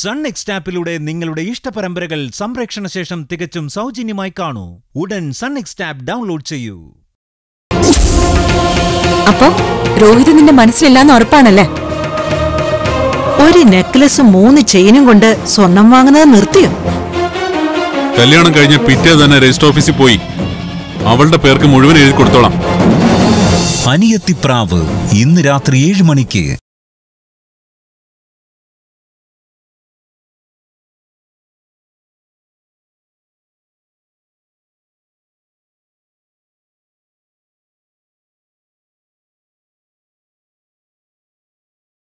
Sun NXT app-ilude ningalude ishtaparamparakal samrakshana shesham thikachum saujanyamayi kaanu. Udan Sun NXT app download cheyu. Appo Rohith ninte manasilillannu orappaanalle. Oru necklace 3 chainum kondu sonnam vaangunathu nirthiyo. Kalyanam kazhinja pithe thanne registry office-il poi avalde perku muzhuvan ezhuthi koduttholam. Aniyathipraavu innu rathri 7 manikku.